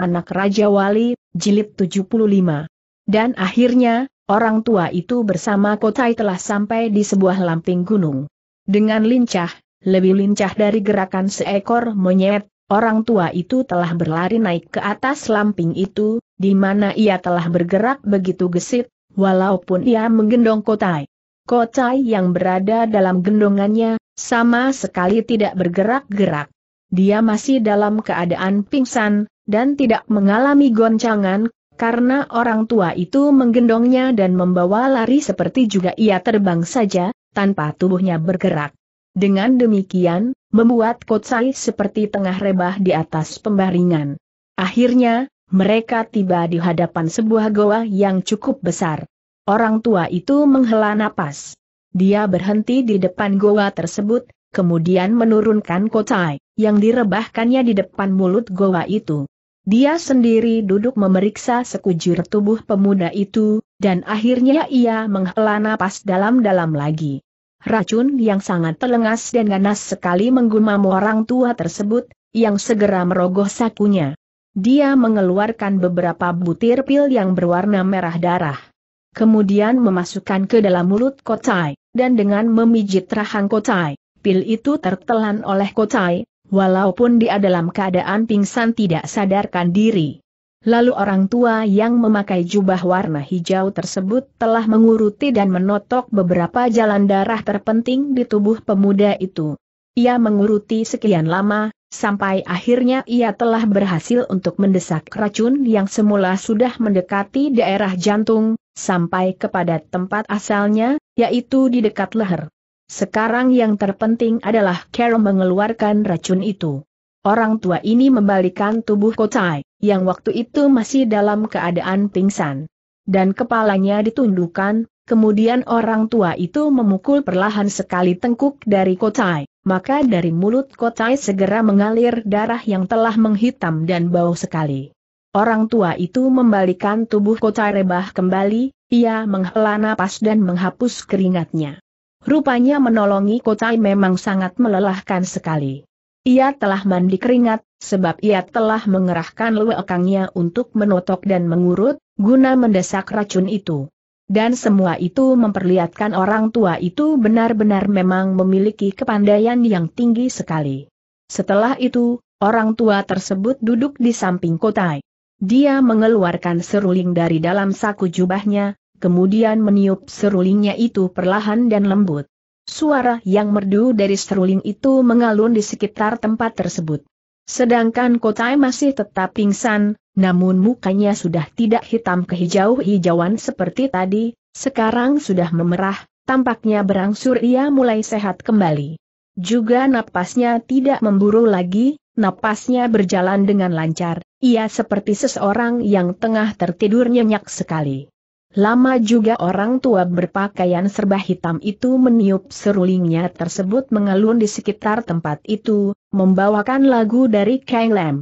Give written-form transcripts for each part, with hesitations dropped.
Anak Raja Wali, Jilid 75. Dan akhirnya, orang tua itu bersama Kotai telah sampai di sebuah lamping gunung. Dengan lincah, lebih lincah dari gerakan seekor monyet, orang tua itu telah berlari naik ke atas lamping itu, di mana ia telah bergerak begitu gesit, walaupun ia menggendong Kotai. Kotai yang berada dalam gendongannya, sama sekali tidak bergerak-gerak. Dia masih dalam keadaan pingsan, dan tidak mengalami goncangan, karena orang tua itu menggendongnya dan membawa lari seperti juga ia terbang saja, tanpa tubuhnya bergerak. Dengan demikian, membuat Kotsai seperti tengah rebah di atas pembaringan. Akhirnya, mereka tiba di hadapan sebuah goa yang cukup besar. Orang tua itu menghela napas. Dia berhenti di depan goa tersebut, kemudian menurunkan Kotsai, yang direbahkannya di depan mulut goa itu. Dia sendiri duduk memeriksa sekujur tubuh pemuda itu, dan akhirnya ia menghela napas dalam-dalam lagi. Racun yang sangat telengas dan ganas sekali menggumam orang tua tersebut, yang segera merogoh sakunya. Dia mengeluarkan beberapa butir pil yang berwarna merah darah. Kemudian memasukkan ke dalam mulut Kotai, dan dengan memijit rahang Kotai, pil itu tertelan oleh Kotai. Walaupun dia dalam keadaan pingsan tidak sadarkan diri. Lalu orang tua yang memakai jubah warna hijau tersebut telah menguruti dan menotok beberapa jalan darah terpenting di tubuh pemuda itu. Ia menguruti sekian lama, sampai akhirnya ia telah berhasil untuk mendesak racun yang semula sudah mendekati daerah jantung, sampai kepada tempat asalnya, yaitu di dekat leher. Sekarang yang terpenting adalah cara mengeluarkan racun itu. Orang tua ini membalikan tubuh Kotai, yang waktu itu masih dalam keadaan pingsan. Dan kepalanya ditundukkan, kemudian orang tua itu memukul perlahan sekali tengkuk dari Kotai, maka dari mulut Kotai segera mengalir darah yang telah menghitam dan bau sekali. Orang tua itu membalikan tubuh Kotai rebah kembali, ia menghela napas dan menghapus keringatnya. Rupanya menolongi Kotai memang sangat melelahkan sekali. Ia telah mandi keringat, sebab ia telah mengerahkan lewekangnya untuk menotok dan mengurut, guna mendesak racun itu. Dan semua itu memperlihatkan orang tua itu benar-benar memang memiliki kepandaian yang tinggi sekali. Setelah itu, orang tua tersebut duduk di samping Kotai. Dia mengeluarkan seruling dari dalam saku jubahnya, kemudian meniup serulingnya itu perlahan dan lembut. Suara yang merdu dari seruling itu mengalun di sekitar tempat tersebut. Sedangkan Kotai masih tetap pingsan, namun mukanya sudah tidak hitam kehijau-hijauan seperti tadi, sekarang sudah memerah, tampaknya berangsur ia mulai sehat kembali. Juga napasnya tidak memburu lagi, napasnya berjalan dengan lancar, ia seperti seseorang yang tengah tertidur nyenyak sekali. Lama juga orang tua berpakaian serba hitam itu meniup serulingnya tersebut mengalun di sekitar tempat itu, membawakan lagu dari Kang Lam.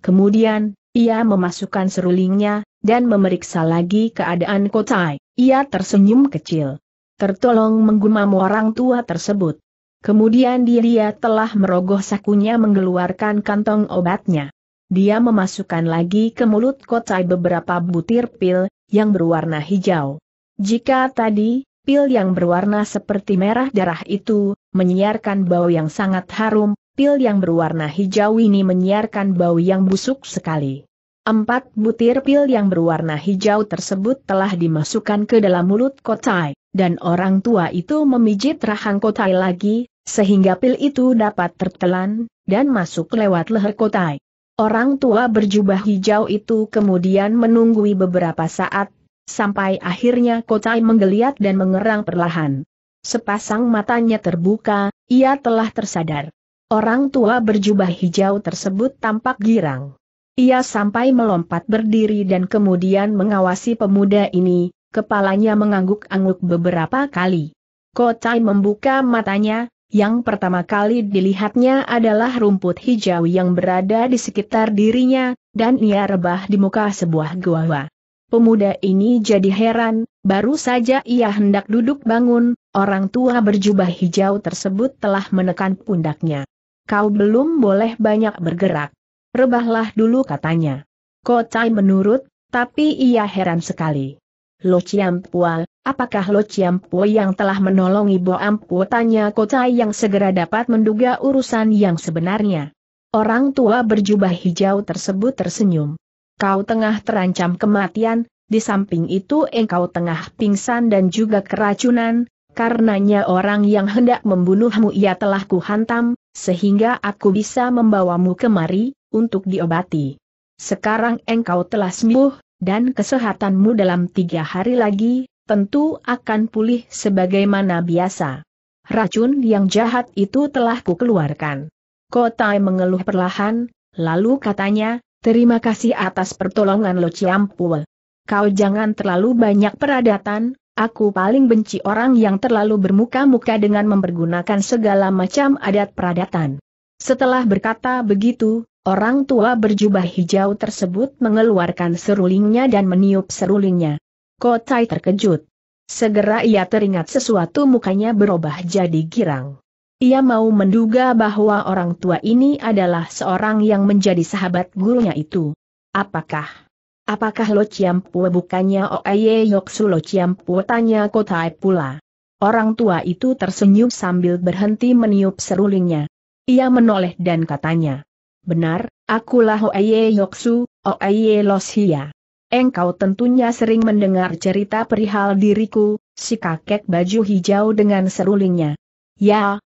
Kemudian, ia memasukkan serulingnya, dan memeriksa lagi keadaan Kotai. Ia tersenyum kecil. Tertolong menggumam orang tua tersebut. Kemudian dia telah merogoh sakunya mengeluarkan kantong obatnya. Dia memasukkan lagi ke mulut Kotai beberapa butir pil yang berwarna hijau. Jika tadi, pil yang berwarna seperti merah darah itu menyiarkan bau yang sangat harum, pil yang berwarna hijau ini menyiarkan bau yang busuk sekali. 4 butir pil yang berwarna hijau tersebut telah dimasukkan ke dalam mulut Kotai, dan orang tua itu memijit rahang Kotai lagi, sehingga pil itu dapat tertelan, dan masuk lewat leher Kotai. Orang tua berjubah hijau itu kemudian menunggui beberapa saat, sampai akhirnya Kotai menggeliat dan mengerang perlahan. Sepasang matanya terbuka, ia telah tersadar. Orang tua berjubah hijau tersebut tampak girang. Ia sampai melompat berdiri dan kemudian mengawasi pemuda ini, kepalanya mengangguk-angguk beberapa kali. Kotai membuka matanya. Yang pertama kali dilihatnya adalah rumput hijau yang berada di sekitar dirinya, dan ia rebah di muka sebuah goa. Pemuda ini jadi heran, baru saja ia hendak duduk bangun, orang tua berjubah hijau tersebut telah menekan pundaknya. "Kau belum boleh banyak bergerak. Rebahlah dulu," katanya. Kotai menurut, tapi ia heran sekali. Lociampuwe, apakah Lociampuwe yang telah menolongi Boampuah? Tanya Kotai yang segera dapat menduga urusan yang sebenarnya. Orang tua berjubah hijau tersebut tersenyum. Kau tengah terancam kematian, di samping itu engkau tengah pingsan dan juga keracunan, karenanya orang yang hendak membunuhmu ia telah kuhantam, sehingga aku bisa membawamu kemari, untuk diobati. Sekarang engkau telah sembuh, dan kesehatanmu dalam 3 hari lagi, tentu akan pulih sebagaimana biasa. Racun yang jahat itu telah kukeluarkan. Kotai mengeluh perlahan, lalu katanya, terima kasih atas pertolongan Lociampuwe. Kau jangan terlalu banyak peradatan, aku paling benci orang yang terlalu bermuka-muka dengan mempergunakan segala macam adat peradatan. Setelah berkata begitu, orang tua berjubah hijau tersebut mengeluarkan serulingnya dan meniup serulingnya. Kotai terkejut. Segera ia teringat sesuatu, mukanya berubah jadi girang. Ia mau menduga bahwa orang tua ini adalah seorang yang menjadi sahabat gurunya itu. Apakah Lociampuwe bukannya Oey Yoksu Lociampuwe? Tanya Kotai pula. Orang tua itu tersenyum sambil berhenti meniup serulingnya. Ia menoleh dan katanya, benar, akulah Oey Yoksu, Oey Losia. Engkau tentunya sering mendengar cerita perihal diriku, si kakek baju hijau dengan serulingnya.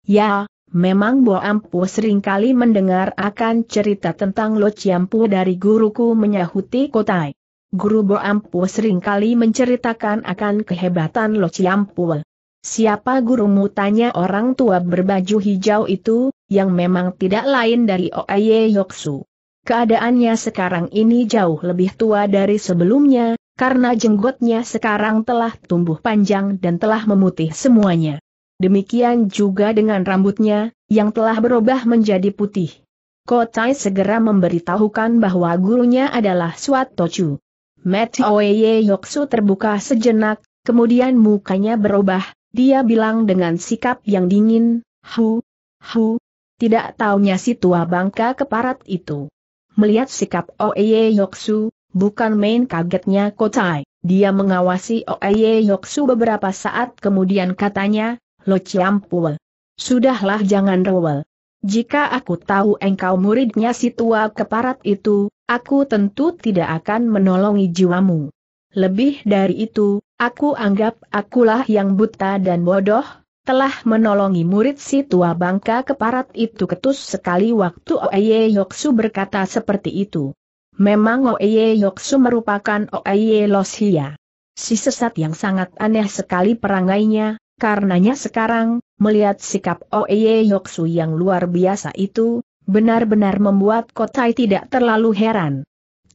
Ya, memang Boampuah seringkali mendengar akan cerita tentang Lociampuwe dari guruku, menyahuti Kotai. Guru Boampuah seringkali menceritakan akan kehebatan Lociampuwe. Siapa gurumu? Tanya orang tua berbaju hijau itu, yang memang tidak lain dari Oey Yoksu. Keadaannya sekarang ini jauh lebih tua dari sebelumnya, karena jenggotnya sekarang telah tumbuh panjang dan telah memutih semuanya. Demikian juga dengan rambutnya, yang telah berubah menjadi putih. Kotai segera memberitahukan bahwa gurunya adalah Suat Tochu. Mata Oey Yoksu terbuka sejenak, kemudian mukanya berubah. Dia bilang dengan sikap yang dingin, Hu, tidak taunya si tua bangka keparat itu. Melihat sikap Oey Yoksu, bukan main kagetnya Kotai. Dia mengawasi Oey Yoksu beberapa saat kemudian katanya, Lociampuwe, sudahlah jangan rewel. Jika aku tahu engkau muridnya si tua keparat itu, aku tentu tidak akan menolongi jiwamu. Lebih dari itu, aku anggap akulah yang buta dan bodoh, telah menolongi murid si tua bangka keparat itu. Ketus sekali waktu Oey Yoksu berkata seperti itu. Memang Oey Yoksu merupakan Oey Losia. Si sesat yang sangat aneh sekali perangainya, karenanya sekarang, melihat sikap Oey Yoksu yang luar biasa itu, benar-benar membuat Kotai tidak terlalu heran.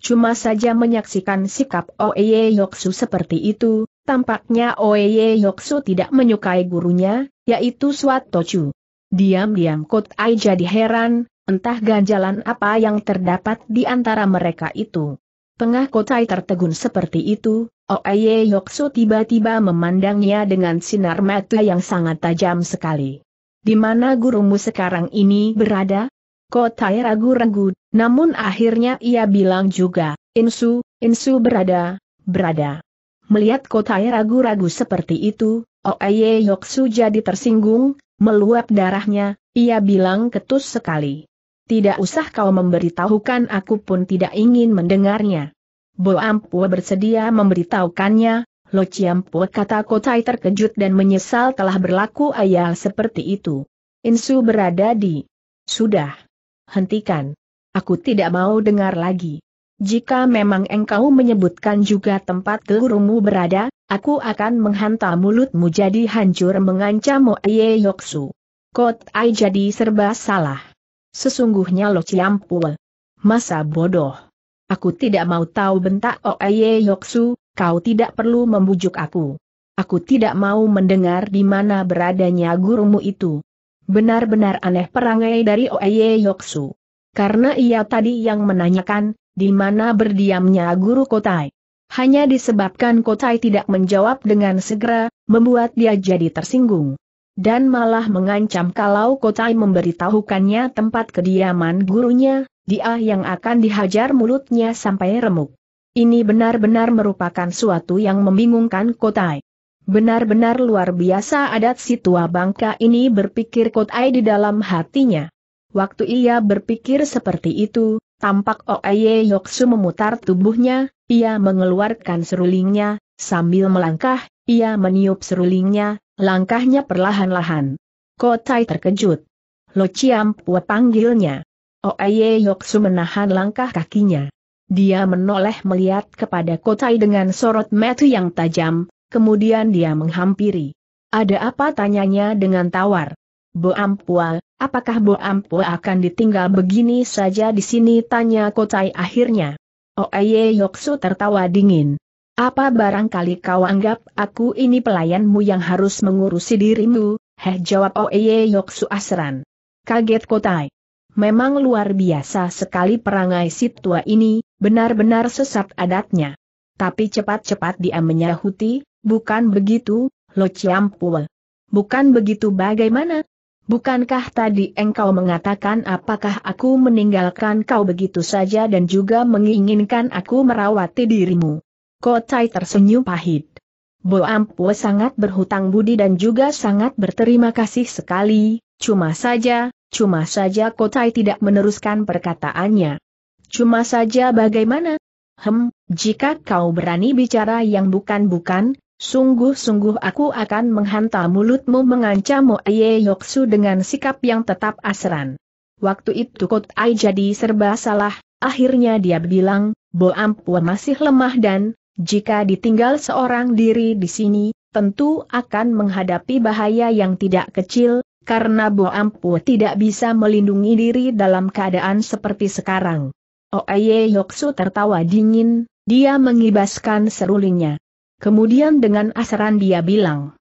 Cuma saja menyaksikan sikap Oey Yoksu seperti itu, tampaknya Oey Yoksu tidak menyukai gurunya, yaitu Suat Tochu. Diam-diam Kotai jadi heran, entah ganjalan apa yang terdapat di antara mereka itu. Tengah Kotai tertegun seperti itu, Oey Yoksu tiba-tiba memandangnya dengan sinar mata yang sangat tajam sekali. Di mana gurumu sekarang ini berada? Kotai ragu-ragu, namun akhirnya ia bilang juga, Insu berada. Melihat Kotai ragu-ragu seperti itu, Oey Yoksu jadi tersinggung, meluap darahnya, ia bilang ketus sekali. Tidak usah kau memberitahukan, aku pun tidak ingin mendengarnya. Boampuah bersedia memberitahukannya, Lociampuwe, kata Kotai terkejut dan menyesal telah berlaku ayal seperti itu. Insu berada di... Sudah. Hentikan. Aku tidak mau dengar lagi. Jika memang engkau menyebutkan juga tempat gurumu berada, aku akan menghantam mulutmu jadi hancur, mengancam Oey Yoksu. Kotai jadi serba salah. Sesungguhnya Lociampuwe. Masa bodoh. Aku tidak mau tahu, bentak Oey Yoksu, kau tidak perlu membujuk aku. Aku tidak mau mendengar di mana beradanya gurumu itu. Benar-benar aneh perangai dari Oey Yoksu. Karena ia tadi yang menanyakan, di mana berdiamnya guru Kotai. Hanya disebabkan Kotai tidak menjawab dengan segera, membuat dia jadi tersinggung. Dan malah mengancam kalau Kotai memberitahukannya tempat kediaman gurunya, dia yang akan dihajar mulutnya sampai remuk. Ini benar-benar merupakan suatu yang membingungkan Kotai. Benar-benar luar biasa adat si tua bangka ini, berpikir Kotai di dalam hatinya. Waktu ia berpikir seperti itu, tampak Oey Yoksu memutar tubuhnya, ia mengeluarkan serulingnya, sambil melangkah, ia meniup serulingnya, langkahnya perlahan-lahan. Kotai terkejut. Lo Ciampu panggilnya. Oey Yoksu menahan langkah kakinya. Dia menoleh melihat kepada Kotai dengan sorot mata yang tajam, kemudian dia menghampiri. Ada apa, tanyanya dengan tawar. Boampuah, apakah Boampuah akan ditinggal begini saja di sini, tanya Kotai akhirnya. Oey Yoksu tertawa dingin. Apa barangkali kau anggap aku ini pelayanmu yang harus mengurusi dirimu? Heh, jawab Oey Yoksu asran. Kaget Kotai. Memang luar biasa sekali perangai si tua ini, benar-benar sesat adatnya. Tapi cepat-cepat dia menyahuti, bukan begitu, Lo Ciampu? Bukan begitu bagaimana? Bukankah tadi engkau mengatakan apakah aku meninggalkan kau begitu saja dan juga menginginkan aku merawati dirimu? Kotai tersenyum pahit. Boampuah sangat berhutang budi dan juga sangat berterima kasih sekali, cuma saja Kotai tidak meneruskan perkataannya. Cuma saja bagaimana? Jika kau berani bicara yang bukan-bukan, sungguh-sungguh aku akan menghantam mulutmu, mengancam Oey Yoksu dengan sikap yang tetap asran. Waktu itu Kotai jadi serba salah, akhirnya dia bilang, Boampuah masih lemah dan, jika ditinggal seorang diri di sini, tentu akan menghadapi bahaya yang tidak kecil, karena Boampuah tidak bisa melindungi diri dalam keadaan seperti sekarang. Oey Yoksu tertawa dingin, dia mengibaskan serulingnya. Kemudian dengan asaran dia bilang,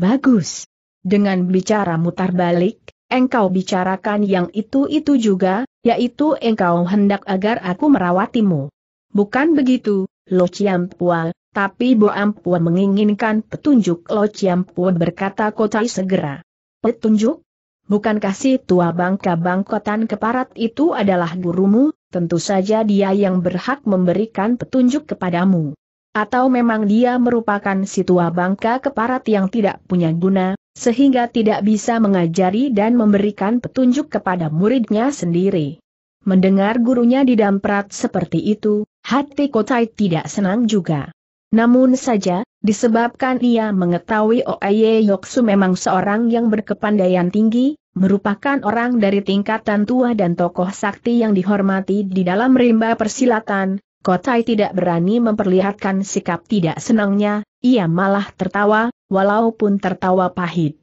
bagus. Dengan bicara mutar balik, engkau bicarakan yang itu-itu juga, yaitu engkau hendak agar aku merawatimu. Bukan begitu, Lo Ciampu, tapi Boampuah menginginkan petunjuk. Lo Ciampu, berkata Kotai segera. Petunjuk? Bukankah si tua bangka bangkotan keparat itu adalah gurumu? Tentu saja dia yang berhak memberikan petunjuk kepadamu. Atau memang dia merupakan si tua bangka keparat yang tidak punya guna, sehingga tidak bisa mengajari dan memberikan petunjuk kepada muridnya sendiri. Mendengar gurunya didamprat seperti itu, hati Kotai tidak senang juga. Namun saja, disebabkan ia mengetahui Oey Yoksu memang seorang yang berkepandaian tinggi, merupakan orang dari tingkatan tua dan tokoh sakti yang dihormati di dalam rimba persilatan, Kotai tidak berani memperlihatkan sikap tidak senangnya, ia malah tertawa, walaupun tertawa pahit.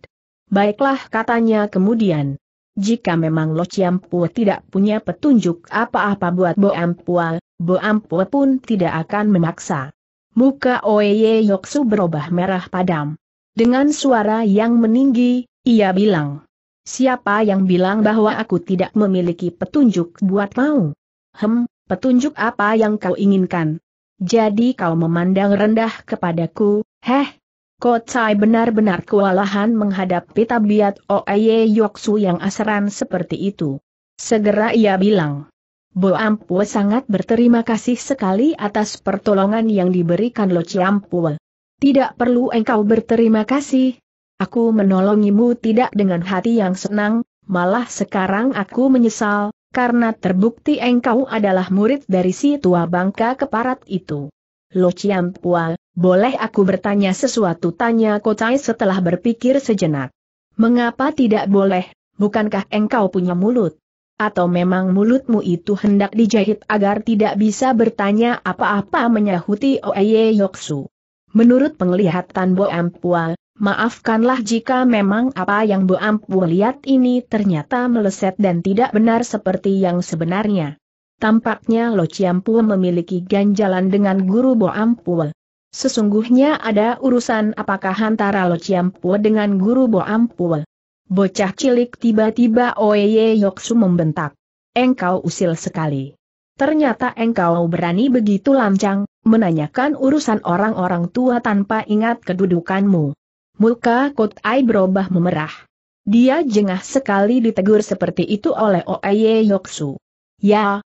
Baiklah, katanya kemudian. Jika memang Lo Ciampu tidak punya petunjuk apa-apa buat Boampuah, Boampuah pun tidak akan memaksa. Muka Oey Yoksu berubah merah padam. Dengan suara yang meninggi, ia bilang, siapa yang bilang bahwa aku tidak memiliki petunjuk buat mau? Petunjuk apa yang kau inginkan? Jadi kau memandang rendah kepadaku, heh? Kotai benar-benar kewalahan menghadapi tabiat Oey Yoksu yang asran seperti itu. Segera ia bilang, Boampuah sangat berterima kasih sekali atas pertolongan yang diberikan Lo Ciampu. Tidak perlu engkau berterima kasih. Aku menolongimu tidak dengan hati yang senang, malah sekarang aku menyesal, karena terbukti engkau adalah murid dari si tua bangka keparat itu. Lo Ciampu, boleh aku bertanya sesuatu, tanya Kotai setelah berpikir sejenak. Mengapa tidak boleh, bukankah engkau punya mulut? Atau memang mulutmu itu hendak dijahit agar tidak bisa bertanya apa-apa, menyahuti Oey Yoksu. Menurut penglihatan Boampuah, maafkanlah jika memang apa yang Boampuah lihat ini ternyata meleset dan tidak benar seperti yang sebenarnya. Tampaknya Lo Ciampu memiliki ganjalan dengan guru Boampuah. Sesungguhnya ada urusan apakah antara Lo Ciampu dengan guru Boampuah? Bocah cilik, tiba-tiba Oey Yoksu membentak. Engkau usil sekali. Ternyata engkau berani begitu lancang, menanyakan urusan orang-orang tua tanpa ingat kedudukanmu. Muka Kotai berubah memerah. Dia jengah sekali ditegur seperti itu oleh Oey Yoksu. Ya,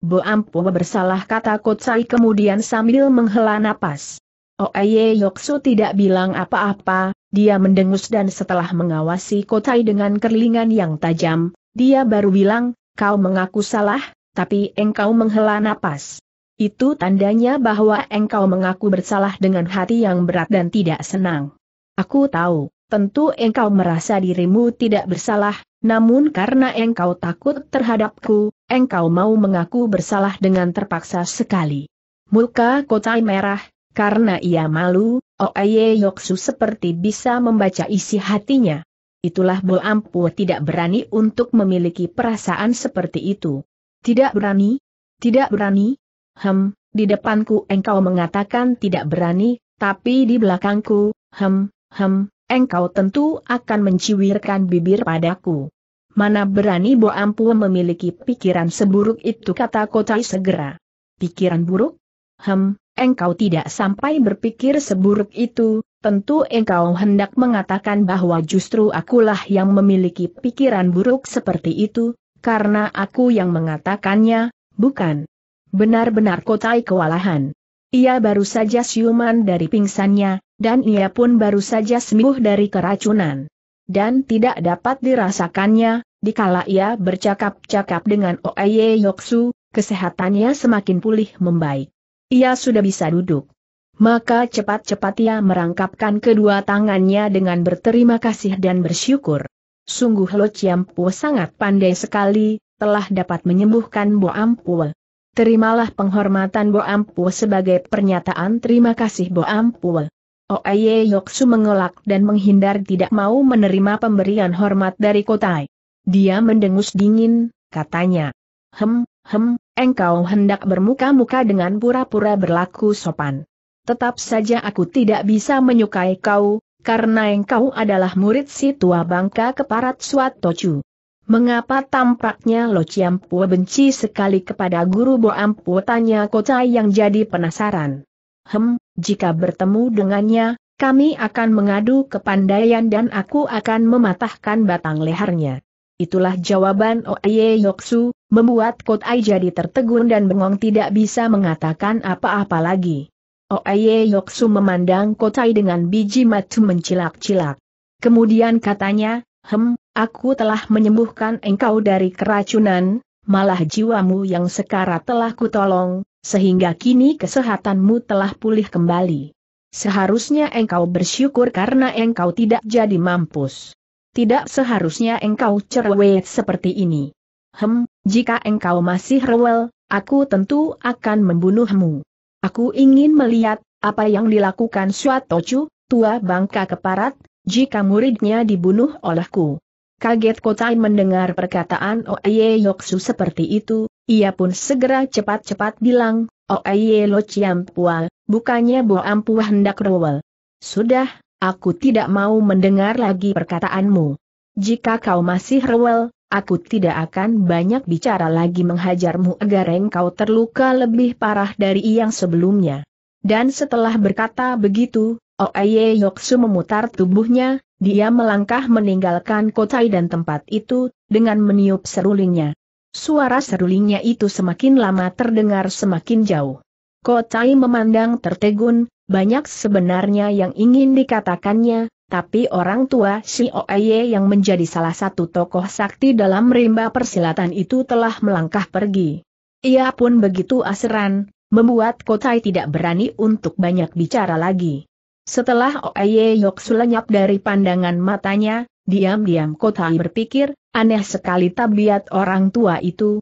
Boampuah bersalah, kata Kotsai kemudian sambil menghela napas. Oey Yoksu tidak bilang apa-apa, dia mendengus dan setelah mengawasi Kotai dengan kerlingan yang tajam, dia baru bilang, kau mengaku salah, tapi engkau menghela napas. Itu tandanya bahwa engkau mengaku bersalah dengan hati yang berat dan tidak senang. Aku tahu, tentu engkau merasa dirimu tidak bersalah, namun karena engkau takut terhadapku, engkau mau mengaku bersalah dengan terpaksa sekali. Muka Kotai merah, karena ia malu. Oey Yoksu seperti bisa membaca isi hatinya. Itulah Boampuah tidak berani untuk memiliki perasaan seperti itu. Tidak berani. Di depanku engkau mengatakan tidak berani, tapi di belakangku, engkau tentu akan menciwirkan bibir padaku. Mana berani Boampuah memiliki pikiran seburuk itu, kata Kotai segera. Pikiran buruk? Engkau tidak sampai berpikir seburuk itu, tentu engkau hendak mengatakan bahwa justru akulah yang memiliki pikiran buruk seperti itu, karena aku yang mengatakannya, bukan. Benar-benar Kotai kewalahan. Ia baru saja siuman dari pingsannya, dan ia pun baru saja sembuh dari keracunan. Dan tidak dapat dirasakannya, dikala ia bercakap-cakap dengan Oey Yoksu, kesehatannya semakin pulih membaik. Ia sudah bisa duduk. Maka cepat-cepat ia merangkapkan kedua tangannya dengan berterima kasih dan bersyukur. Sungguh Lo Ciampu sangat pandai sekali, telah dapat menyembuhkan Boampuah. Terimalah penghormatan Boampuah sebagai pernyataan terima kasih Boampuah. Oey Yoksu mengelak dan menghindar, tidak mau menerima pemberian hormat dari Kotai. Dia mendengus dingin, katanya. Engkau hendak bermuka-muka dengan pura-pura berlaku sopan. Tetap saja aku tidak bisa menyukai kau, karena engkau adalah murid si tua bangka keparat Suat Tochu. Mengapa tampaknya Lociampuwe benci sekali kepada guru Boampuah, tanya Kotai yang jadi penasaran. Jika bertemu dengannya, kami akan mengadu kepandaian dan aku akan mematahkan batang lehernya. Itulah jawaban Oey Yoksu, membuat Kotai jadi tertegun dan bengong tidak bisa mengatakan apa-apa lagi. Oey Yoksu memandang Kotai dengan biji mata mencilak-cilak. Kemudian katanya, aku telah menyembuhkan engkau dari keracunan, malah jiwamu yang sekarat telah kutolong, sehingga kini kesehatanmu telah pulih kembali. Seharusnya engkau bersyukur karena engkau tidak jadi mampus. Tidak seharusnya engkau cerewet seperti ini. Jika engkau masih rewel, aku tentu akan membunuhmu. Aku ingin melihat apa yang dilakukan Suat Tochu, tua bangka keparat, jika muridnya dibunuh olehku. Kaget Kotai mendengar perkataan Oey Yoksu seperti itu. Ia pun segera cepat-cepat bilang, Oey Lociampuwe, bukannya Boampuah hendak rewel. Sudah, aku tidak mau mendengar lagi perkataanmu. Jika kau masih rewel, aku tidak akan banyak bicara lagi menghajarmu agar engkau terluka lebih parah dari yang sebelumnya. Dan setelah berkata begitu, Oey Yoksu memutar tubuhnya, dia melangkah meninggalkan Kotai dan tempat itu, dengan meniup serulingnya. Suara serulingnya itu semakin lama terdengar semakin jauh. Kotai memandang tertegun, banyak sebenarnya yang ingin dikatakannya, tapi orang tua si Oey yang menjadi salah satu tokoh sakti dalam rimba persilatan itu telah melangkah pergi. Ia pun begitu aseran, membuat Kotai tidak berani untuk banyak bicara lagi. Setelah Oey Yoksu lenyap dari pandangan matanya, diam-diam Kotai berpikir, aneh sekali tabiat orang tua itu,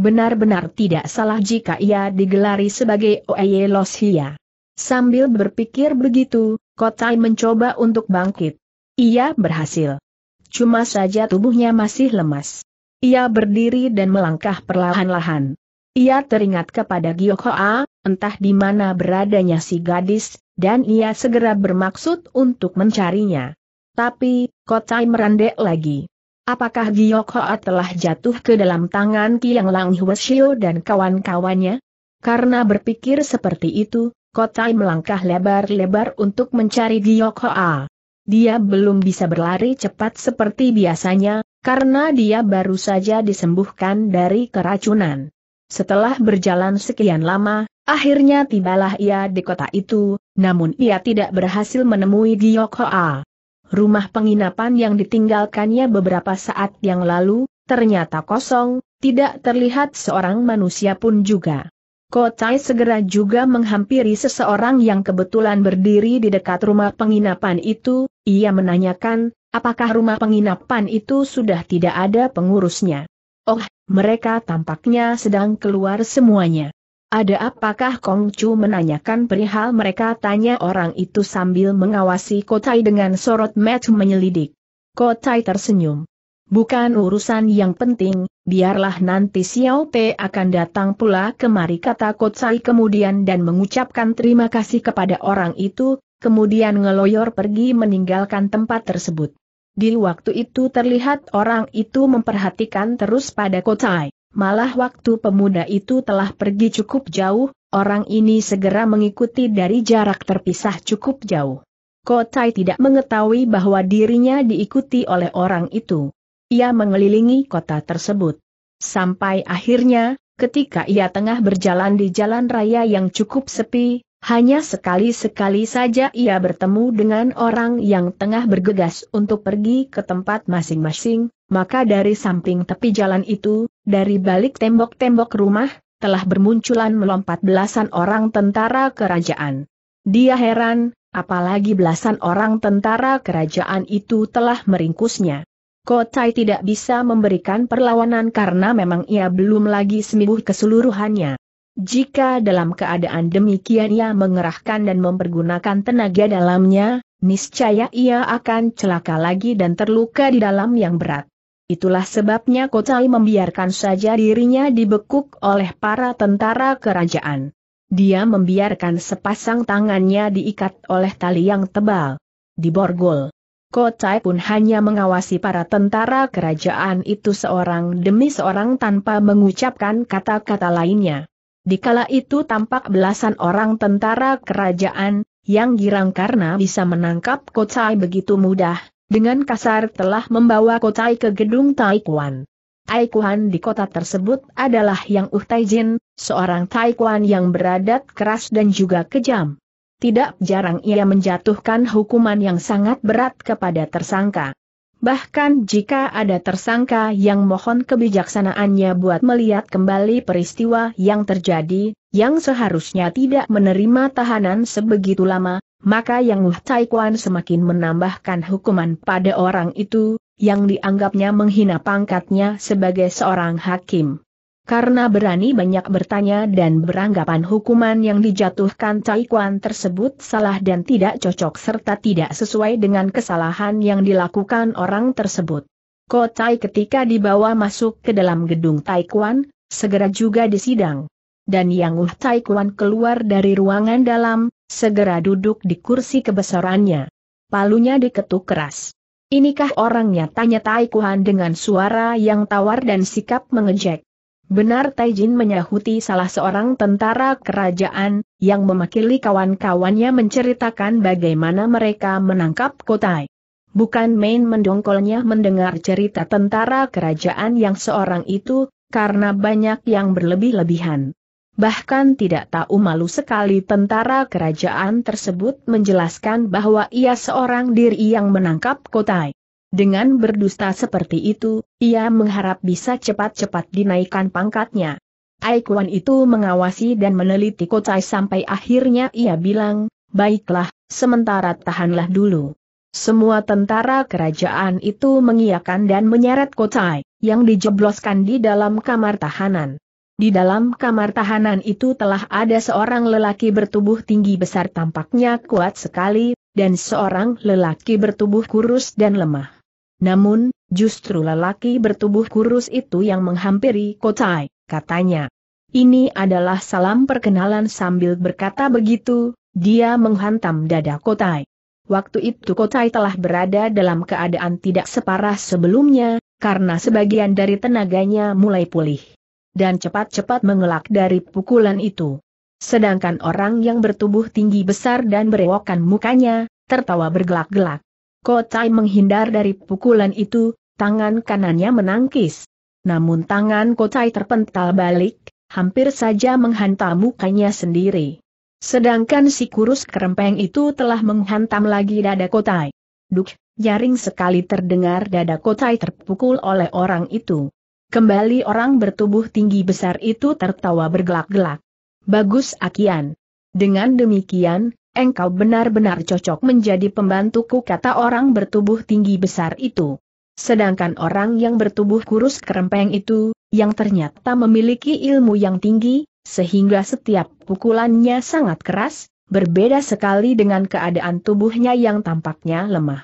benar-benar tidak salah jika ia digelari sebagai Oey Losia. Sambil berpikir begitu, Kotai mencoba untuk bangkit. Ia berhasil. Cuma saja tubuhnya masih lemas. Ia berdiri dan melangkah perlahan-lahan. Ia teringat kepada Giok Hoa, entah di mana beradanya si gadis, dan ia segera bermaksud untuk mencarinya. Tapi, Kotai merendek lagi. Apakah Giok Hoa telah jatuh ke dalam tangan Kiang Lang Hweshyo dan kawan-kawannya? Karena berpikir seperti itu, Kotai melangkah lebar-lebar untuk mencari Giok Hoa. Dia belum bisa berlari cepat seperti biasanya, karena dia baru saja disembuhkan dari keracunan. Setelah berjalan sekian lama, akhirnya tibalah ia di kota itu, namun ia tidak berhasil menemui Giok Hoa. Rumah penginapan yang ditinggalkannya beberapa saat yang lalu, ternyata kosong, tidak terlihat seorang manusia pun juga. Kotai segera juga menghampiri seseorang yang kebetulan berdiri di dekat rumah penginapan itu, ia menanyakan, apakah rumah penginapan itu sudah tidak ada pengurusnya? Oh, mereka tampaknya sedang keluar semuanya. Ada apakah Kong Chu menanyakan perihal mereka, tanya orang itu sambil mengawasi Kotai dengan sorot mata menyelidik. Kotai tersenyum. Bukan urusan yang penting, biarlah nanti Xiao Pei akan datang pula kemari, kata Kotsai kemudian dan mengucapkan terima kasih kepada orang itu, kemudian ngeloyor pergi meninggalkan tempat tersebut. Di waktu itu terlihat orang itu memperhatikan terus pada Kotsai, malah waktu pemuda itu telah pergi cukup jauh, orang ini segera mengikuti dari jarak terpisah cukup jauh. Kotsai tidak mengetahui bahwa dirinya diikuti oleh orang itu. Ia mengelilingi kota tersebut. Sampai akhirnya, ketika ia tengah berjalan di jalan raya yang cukup sepi, hanya sekali-sekali saja ia bertemu dengan orang yang tengah bergegas untuk pergi ke tempat masing-masing, maka dari samping tepi jalan itu, dari balik tembok-tembok rumah, telah bermunculan melompat belasan orang tentara kerajaan. Dia heran, apalagi belasan orang tentara kerajaan itu telah meringkusnya. Kotai tidak bisa memberikan perlawanan karena memang ia belum lagi sembuh keseluruhannya. Jika dalam keadaan demikian ia mengerahkan dan mempergunakan tenaga dalamnya, niscaya ia akan celaka lagi dan terluka di dalam yang berat. Itulah sebabnya Kotai membiarkan saja dirinya dibekuk oleh para tentara kerajaan. Dia membiarkan sepasang tangannya diikat oleh tali yang tebal. Diborgol. Kotai pun hanya mengawasi para tentara kerajaan itu seorang demi seorang tanpa mengucapkan kata-kata lainnya. Dikala itu tampak belasan orang tentara kerajaan, yang girang karena bisa menangkap Kotai begitu mudah, dengan kasar telah membawa Kotai ke gedung Taikwan. Aikwan di kota tersebut adalah yang Uh Taijin, seorang Taikwan yang beradat keras dan juga kejam. Tidak jarang ia menjatuhkan hukuman yang sangat berat kepada tersangka. Bahkan jika ada tersangka yang mohon kebijaksanaannya buat melihat kembali peristiwa yang terjadi, yang seharusnya tidak menerima tahanan sebegitu lama, maka yang Uh Taikwan semakin menambahkan hukuman pada orang itu, yang dianggapnya menghina pangkatnya sebagai seorang hakim. Karena berani banyak bertanya dan beranggapan hukuman yang dijatuhkan Taikwan tersebut salah dan tidak cocok serta tidak sesuai dengan kesalahan yang dilakukan orang tersebut. Kotai ketika dibawa masuk ke dalam gedung Taikwan, segera juga disidang. Dan Yang Uh Taikwan keluar dari ruangan dalam, segera duduk di kursi kebesarannya. Palunya diketuk keras. Inikah orangnya, tanya Taikwan dengan suara yang tawar dan sikap mengejek. Benar, Taijin menyahuti salah seorang tentara kerajaan, yang memakili kawan-kawannya menceritakan bagaimana mereka menangkap Kotai. Bukan main mendongkolnya mendengar cerita tentara kerajaan yang seorang itu, karena banyak yang berlebih-lebihan. Bahkan tidak tahu malu sekali tentara kerajaan tersebut menjelaskan bahwa ia seorang diri yang menangkap Kotai. Dengan berdusta seperti itu, ia mengharap bisa cepat-cepat dinaikkan pangkatnya. Aikwan itu mengawasi dan meneliti Kotai sampai akhirnya ia bilang, "Baiklah, sementara tahanlah dulu." Semua tentara kerajaan itu mengiyakan dan menyeret Kotai, yang dijebloskan di dalam kamar tahanan. Di dalam kamar tahanan itu telah ada seorang lelaki bertubuh tinggi besar tampaknya kuat sekali, dan seorang lelaki bertubuh kurus dan lemah. Namun, justru lelaki bertubuh kurus itu yang menghampiri Kotai, katanya. Ini adalah salam perkenalan. Sambil berkata begitu, dia menghantam dada Kotai. Waktu itu Kotai telah berada dalam keadaan tidak separah sebelumnya, karena sebagian dari tenaganya mulai pulih. Dan cepat-cepat mengelak dari pukulan itu. Sedangkan orang yang bertubuh tinggi besar dan berewokan mukanya, tertawa bergelak-gelak. Kotai menghindar dari pukulan itu, tangan kanannya menangkis. Namun tangan Kotai terpental balik, hampir saja menghantam mukanya sendiri. Sedangkan si kurus kerempeng itu telah menghantam lagi dada Kotai. Duk, nyaring sekali terdengar dada Kotai terpukul oleh orang itu. Kembali orang bertubuh tinggi besar itu tertawa bergelak-gelak. Bagus Akian. Dengan demikian, engkau benar-benar cocok menjadi pembantuku, kata orang bertubuh tinggi besar itu. Sedangkan orang yang bertubuh kurus kerempeng itu, yang ternyata memiliki ilmu yang tinggi, sehingga setiap pukulannya sangat keras, berbeda sekali dengan keadaan tubuhnya yang tampaknya lemah.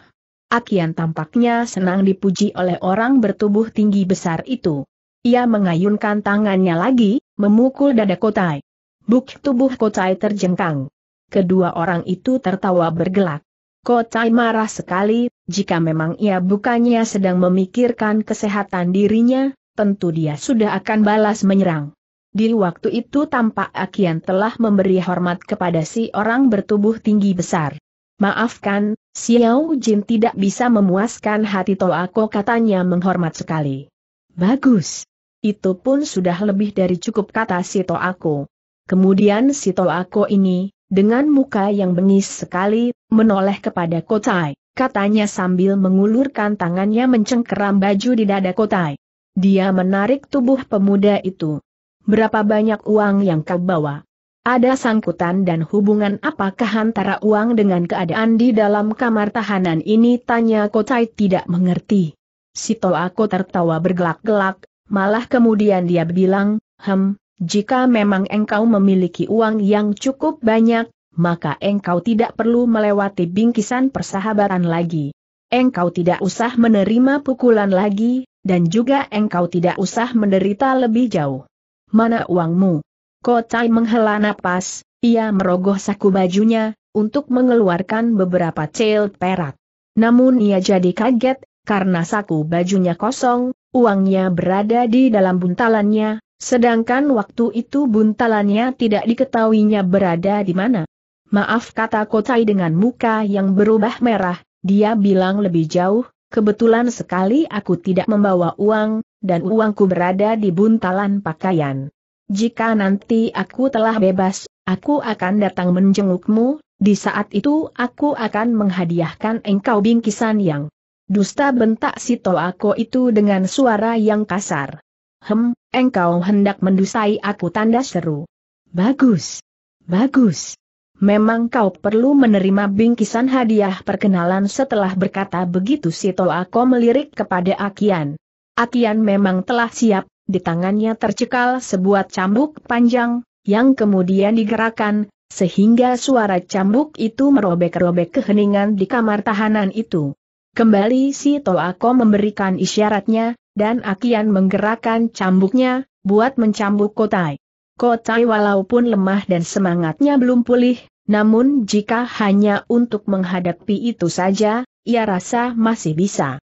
Akian tampaknya senang dipuji oleh orang bertubuh tinggi besar itu. Ia mengayunkan tangannya lagi, memukul dada Kotai. Buk, tubuh Kotai terjengkang. Kedua orang itu tertawa bergelak. Kotai marah sekali, jika memang ia bukannya sedang memikirkan kesehatan dirinya, tentu dia sudah akan balas menyerang. Di waktu itu tampak Akian telah memberi hormat kepada si orang bertubuh tinggi besar. Maafkan, Xiao Jin tidak bisa memuaskan hati Tolako, katanya menghormat sekali. Bagus. Itu pun sudah lebih dari cukup, kata si Tolako. Kemudian si Tolako ini, dengan muka yang bengis sekali, menoleh kepada Kotai, katanya sambil mengulurkan tangannya mencengkeram baju di dada Kotai. Dia menarik tubuh pemuda itu. Berapa banyak uang yang kau bawa? Ada sangkutan dan hubungan apakah antara uang dengan keadaan di dalam kamar tahanan ini, tanya Kotai tidak mengerti. Si Tolako tertawa bergelak-gelak, malah kemudian dia bilang, jika memang engkau memiliki uang yang cukup banyak, maka engkau tidak perlu melewati bingkisan persahabatan lagi. Engkau tidak usah menerima pukulan lagi, dan juga engkau tidak usah menderita lebih jauh. Mana uangmu? Kotai menghela napas, ia merogoh saku bajunya, untuk mengeluarkan beberapa cel perak. Namun ia jadi kaget, karena saku bajunya kosong, uangnya berada di dalam buntalannya, sedangkan waktu itu buntalannya tidak diketahuinya berada di mana. Maaf, kata Kotai dengan muka yang berubah merah, dia bilang lebih jauh, kebetulan sekali aku tidak membawa uang, dan uangku berada di buntalan pakaian. Jika nanti aku telah bebas, aku akan datang menjengukmu, di saat itu aku akan menghadiahkan engkau bingkisan yang dusta, bentak si Tolako itu dengan suara yang kasar. Engkau hendak mendustai aku, tanda seru. Bagus. Bagus. Memang kau perlu menerima bingkisan hadiah perkenalan. Setelah berkata begitu si Tolako melirik kepada Akian. Akian memang telah siap, di tangannya tercekal sebuah cambuk panjang, yang kemudian digerakkan, sehingga suara cambuk itu merobek-robek keheningan di kamar tahanan itu. Kembali si Tolako memberikan isyaratnya, dan Akian menggerakkan cambuknya, buat mencambuk Kotai. Kotai walaupun lemah dan semangatnya belum pulih, namun jika hanya untuk menghadapi itu saja, ia rasa masih bisa.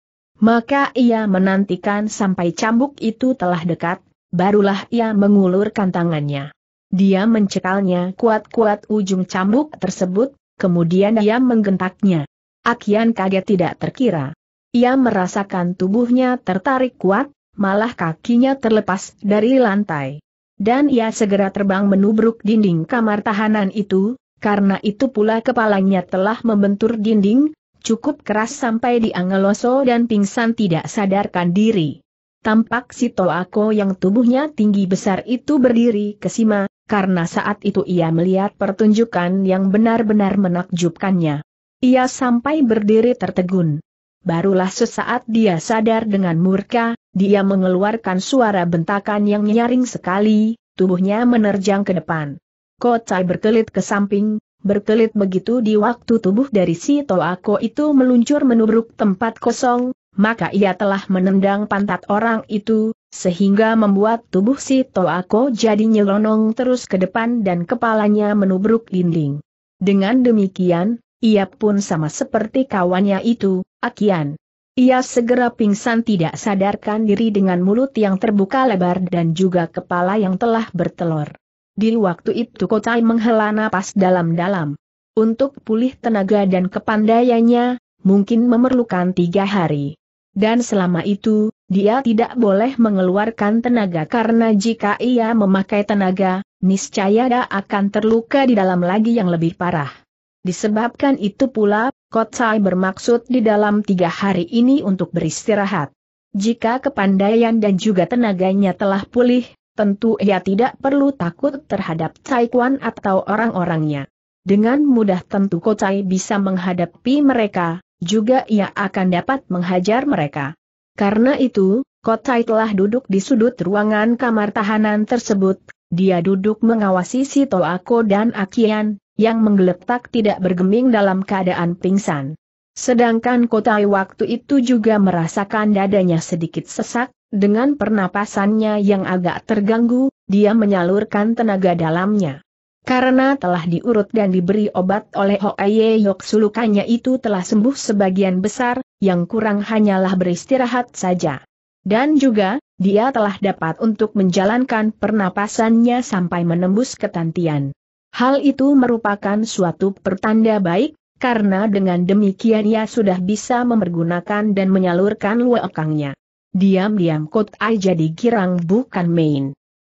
Maka ia menantikan sampai cambuk itu telah dekat, barulah ia mengulurkan tangannya. Dia mencekalnya kuat-kuat ujung cambuk tersebut, kemudian ia menggentaknya. Akian kaget tidak terkira. Ia merasakan tubuhnya tertarik kuat, malah kakinya terlepas dari lantai. Dan ia segera terbang menubruk dinding kamar tahanan itu, karena itu pula kepalanya telah membentur dinding, cukup keras sampai dia ngeloso dan pingsan tidak sadarkan diri. Tampak si Tolako yang tubuhnya tinggi besar itu berdiri kesima, karena saat itu ia melihat pertunjukan yang benar-benar menakjubkannya. Ia sampai berdiri tertegun. Barulah sesaat dia sadar dengan murka, dia mengeluarkan suara bentakan yang nyaring sekali, tubuhnya menerjang ke depan. Kotai berkelit ke samping, berkelit begitu di waktu tubuh dari si Tolako itu meluncur menubruk tempat kosong, maka ia telah menendang pantat orang itu, sehingga membuat tubuh si Tolako jadi nyelonong terus ke depan dan kepalanya menubruk dinding. Dengan demikian, ia pun sama seperti kawannya itu, Akian. Ia segera pingsan tidak sadarkan diri dengan mulut yang terbuka lebar dan juga kepala yang telah bertelur. Di waktu itu Kotai menghela napas dalam-dalam. Untuk pulih tenaga dan kepandaiannya, mungkin memerlukan 3 hari. Dan selama itu, dia tidak boleh mengeluarkan tenaga karena jika ia memakai tenaga, niscaya dia akan terluka di dalam lagi yang lebih parah. Disebabkan itu pula, Kotsai bermaksud di dalam 3 hari ini untuk beristirahat. Jika kepandaian dan juga tenaganya telah pulih, tentu ia tidak perlu takut terhadap Taikwan atau orang-orangnya. Dengan mudah tentu Kotsai bisa menghadapi mereka. Juga ia akan dapat menghajar mereka. Karena itu, Kotsai telah duduk di sudut ruangan kamar tahanan tersebut. Dia duduk mengawasi si Tolako dan Akian, yang menggeletak tidak bergeming dalam keadaan pingsan. Sedangkan Kotsai waktu itu juga merasakan dadanya sedikit sesak, dengan pernapasannya yang agak terganggu, dia menyalurkan tenaga dalamnya. Karena telah diurut dan diberi obat oleh Oey Yoksu, lukanya itu telah sembuh sebagian besar, yang kurang hanyalah beristirahat saja. Dan juga, dia telah dapat untuk menjalankan pernapasannya sampai menembus ketantian. Hal itu merupakan suatu pertanda baik, karena dengan demikian ia sudah bisa mempergunakan dan menyalurkan luakangnya. Diam-diam Kotai jadi girang bukan main.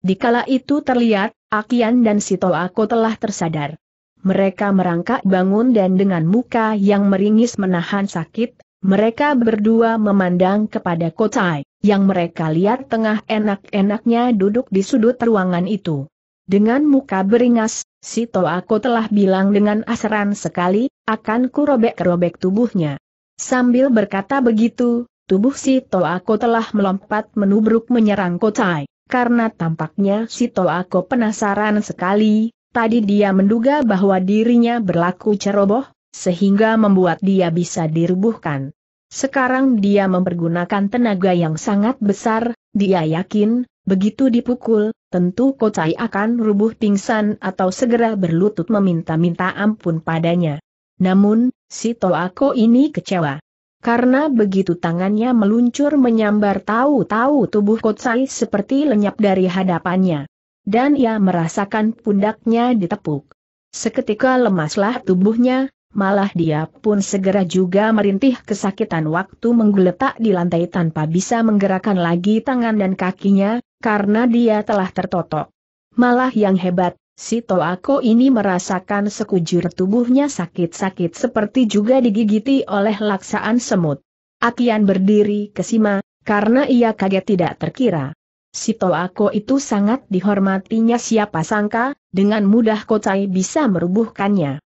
Dikala itu terlihat, Akian dan si Tolako telah tersadar. Mereka merangkak bangun dan dengan muka yang meringis menahan sakit, mereka berdua memandang kepada Kotai, yang mereka lihat tengah enak-enaknya duduk di sudut ruangan itu. Dengan muka beringas, si Tolako telah bilang dengan asaran sekali, akan kurobek-robek tubuhnya. Sambil berkata begitu, tubuh si Tolako telah melompat menubruk menyerang Kotai. Karena tampaknya si Tolako penasaran sekali, tadi dia menduga bahwa dirinya berlaku ceroboh, sehingga membuat dia bisa dirubuhkan. Sekarang dia mempergunakan tenaga yang sangat besar, dia yakin, begitu dipukul, tentu Kotai akan rubuh pingsan atau segera berlutut meminta-minta ampun padanya. Namun, si Tolako ini kecewa. Karena begitu tangannya meluncur menyambar tahu-tahu tubuh Kotsai seperti lenyap dari hadapannya. Dan ia merasakan pundaknya ditepuk. Seketika lemaslah tubuhnya, malah dia pun segera juga merintih kesakitan waktu menggeletak di lantai tanpa bisa menggerakkan lagi tangan dan kakinya, karena dia telah tertotok. Malah yang hebat, si Tolako ini merasakan sekujur tubuhnya sakit-sakit seperti juga digigiti oleh laksaan semut. Akian berdiri kesima, karena ia kaget tidak terkira. Si Tolako itu sangat dihormatinya, siapa sangka, dengan mudah Kotai bisa merubuhkannya.